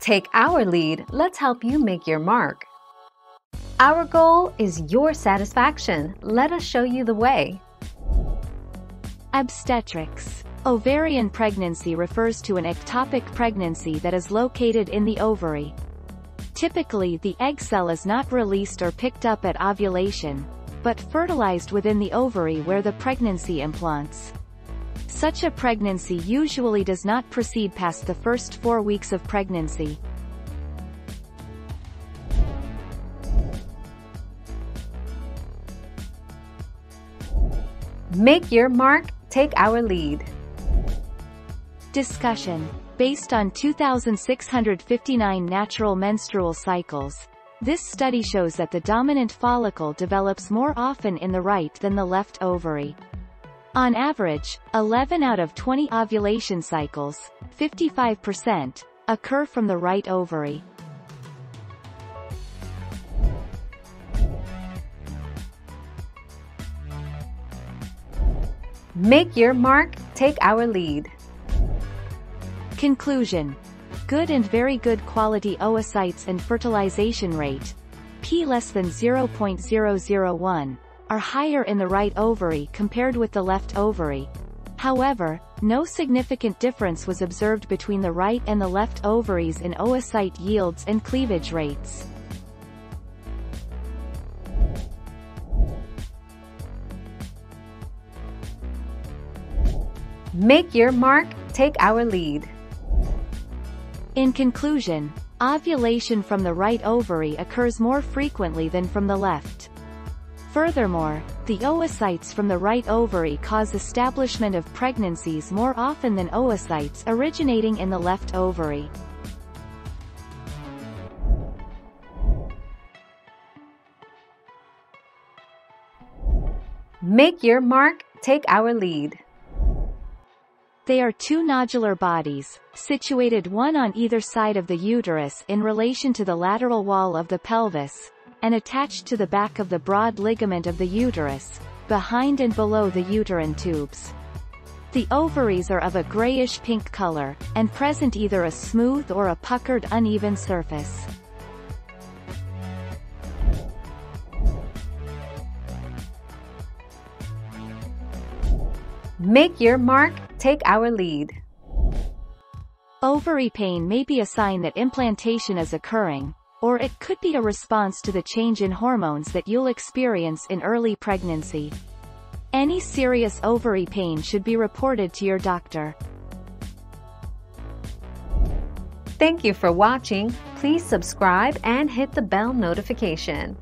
Take our lead, let's help you make your mark. Our goal is your satisfaction. Let us show you the way. Obstetrics. Ovarian pregnancy refers to an ectopic pregnancy that is located in the ovary. Typically, the egg cell is not released or picked up at ovulation, but fertilized within the ovary where the pregnancy implants. Such a pregnancy usually does not proceed past the first 4 weeks of pregnancy. Make your mark, take our lead. Discussion. Based on 2,659 natural menstrual cycles, this study shows that the dominant follicle develops more often in the right than the left ovary. On average, 11 out of 20 ovulation cycles, 55%, occur from the right ovary. Make your mark, take our lead. Conclusion. Good and very good quality oocytes and fertilization rate, p less than 0.001, are higher in the right ovary compared with the left ovary. However, no significant difference was observed between the right and the left ovaries in oocyte yields and cleavage rates. Make your mark, take our lead. In conclusion, ovulation from the right ovary occurs more frequently than from the left. Furthermore, the oocytes from the right ovary cause establishment of pregnancies more often than oocytes originating in the left ovary. Make your mark, take our lead. They are two nodular bodies, situated one on either side of the uterus in relation to the lateral wall of the pelvis, and attached to the back of the broad ligament of the uterus, behind and below the uterine tubes. The ovaries are of a grayish-pink color, and present either a smooth or a puckered uneven surface. Make your mark, take our lead. Ovary pain may be a sign that implantation is occurring, or it could be a response to the change in hormones that you'll experience in early pregnancy. Any serious ovary pain should be reported to your doctor. Thank you for watching. Please subscribe and hit the bell notification.